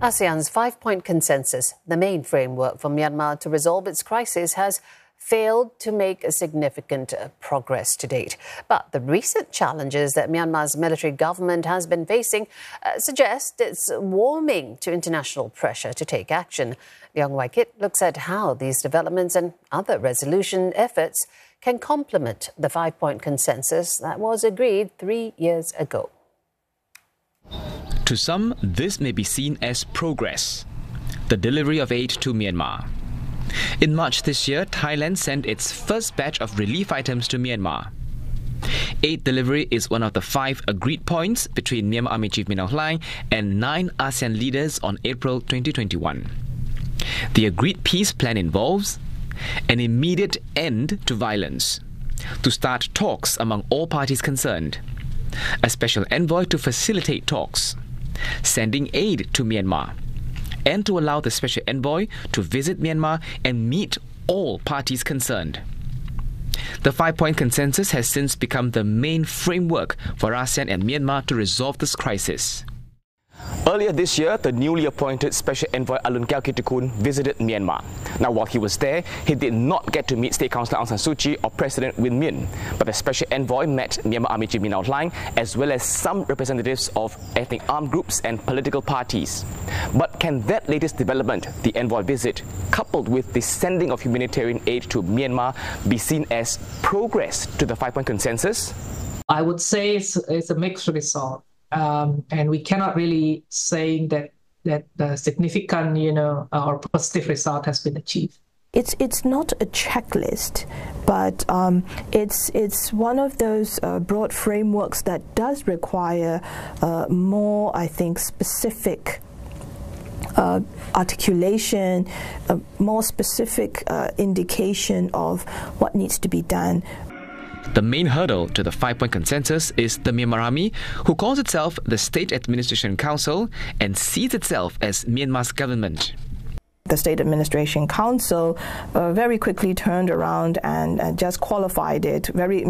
ASEAN's Five-Point Consensus, the main framework for Myanmar to resolve its crisis, has failed to make a significant progress to date. But the recent challenges that Myanmar's military government has been facing suggest it's warming to international pressure to take action. Leong Wai Kit looks at how these developments and other resolution efforts can complement the Five-Point Consensus that was agreed 3 years ago. To some, this may be seen as progress, the delivery of aid to Myanmar. In March this year, Thailand sent its first batch of relief items to Myanmar. Aid delivery is one of the 5 agreed points between Myanmar Army Chief Min Aung Hlaing and 9 ASEAN leaders on April 2021. The agreed peace plan involves an immediate end to violence, to start talks among all parties concerned, a special envoy to facilitate talks, sending aid to Myanmar, and to allow the special envoy to visit Myanmar and meet all parties concerned. The Five-Point Consensus has since become the main framework for ASEAN and Myanmar to resolve this crisis. Earlier this year, the newly appointed Special Envoy Alounkeo Kittikhoun visited Myanmar. Now, while he was there, he did not get to meet State Councillor Aung San Suu Kyi or President Win Min, but the Special Envoy met Myanmar Army Chief Min Aung Hlaing as well as some representatives of ethnic armed groups and political parties. But can that latest development, the envoy visit, coupled with the sending of humanitarian aid to Myanmar, be seen as progress to the Five-Point Consensus? I would say it's a mixed result. And we cannot really say that the significant, or positive result has been achieved. It's not a checklist, but it's one of those broad frameworks that does require more, I think, specific articulation, a more specific indication of what needs to be done. The main hurdle to the Five-Point Consensus is the Myanmar Army, who calls itself the State Administration Council and sees itself as Myanmar's government. The State Administration Council very quickly turned around and just qualified it, very,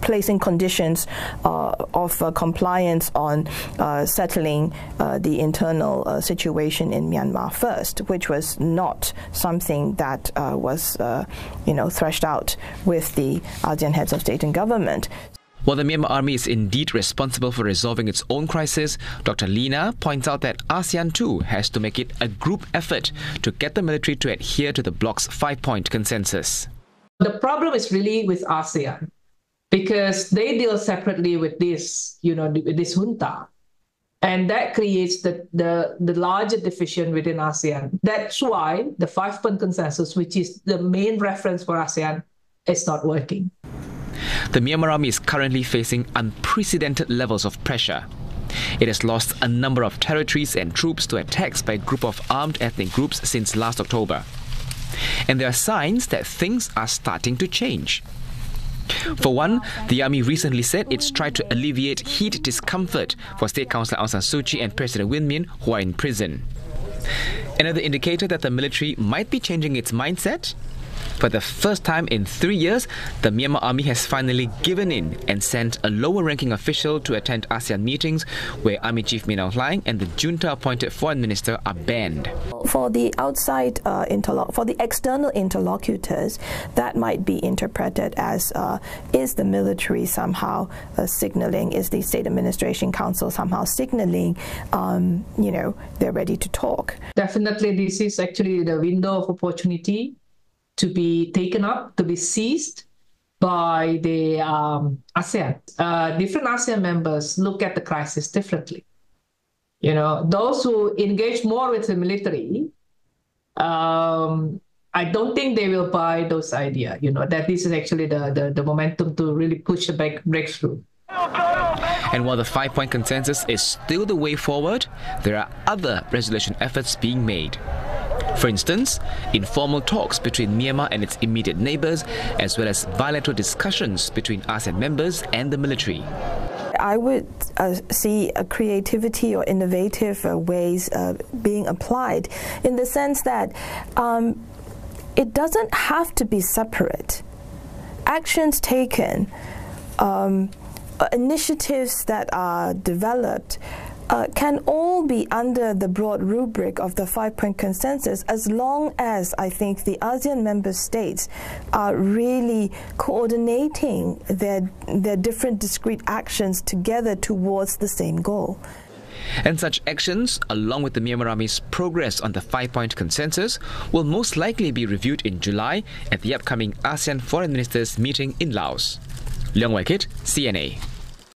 placing conditions of compliance on settling the internal situation in Myanmar first, which was not something that was, threshed out with the ASEAN heads of state and government. While the Myanmar Army is indeed responsible for resolving its own crisis, Dr. Lina points out that ASEAN too has to make it a group effort to get the military to adhere to the bloc's Five-Point Consensus. The problem is really with ASEAN, because they deal separately with this, with this junta. And that creates the larger division within ASEAN. That's why the Five-Point Consensus, which is the main reference for ASEAN, is not working. The Myanmar Army is currently facing unprecedented levels of pressure. It has lost a number of territories and troops to attacks by a group of armed ethnic groups since last October. And there are signs that things are starting to change. For one, the army recently said it's tried to alleviate heat discomfort for State Councillor Aung San Suu Kyi and President Win Min, who are in prison. Another indicator that the military might be changing its mindset? For the first time in 3 years, the Myanmar Army has finally given in and sent a lower-ranking official to attend ASEAN meetings where Army Chief Min Aung Hlaing and the junta-appointed foreign minister are banned. For the outside, for the external interlocutors, that might be interpreted as is the military somehow signaling, is the State Administration Council somehow signaling, they're ready to talk. Definitely, this is actually the window of opportunity to be taken up, to be seized by the ASEAN. Different ASEAN members look at the crisis differently. Those who engage more with the military, I don't think they will buy those ideas, that this is actually the momentum to really push the breakthrough. And while the Five-Point Consensus is still the way forward, there are other resolution efforts being made. For instance, informal talks between Myanmar and its immediate neighbours, as well as bilateral discussions between ASEAN members and the military. I would see creativity or innovative ways being applied, in the sense that it doesn't have to be separate. Actions taken, initiatives that are developed can all be under the broad rubric of the Five-Point Consensus, as long as I think the ASEAN member states are really coordinating their different discrete actions together towards the same goal. And such actions, along with the Myanmar Army's progress on the Five-Point Consensus, will most likely be reviewed in July at the upcoming ASEAN Foreign Ministers meeting in Laos. Leong Wai Kit, CNA.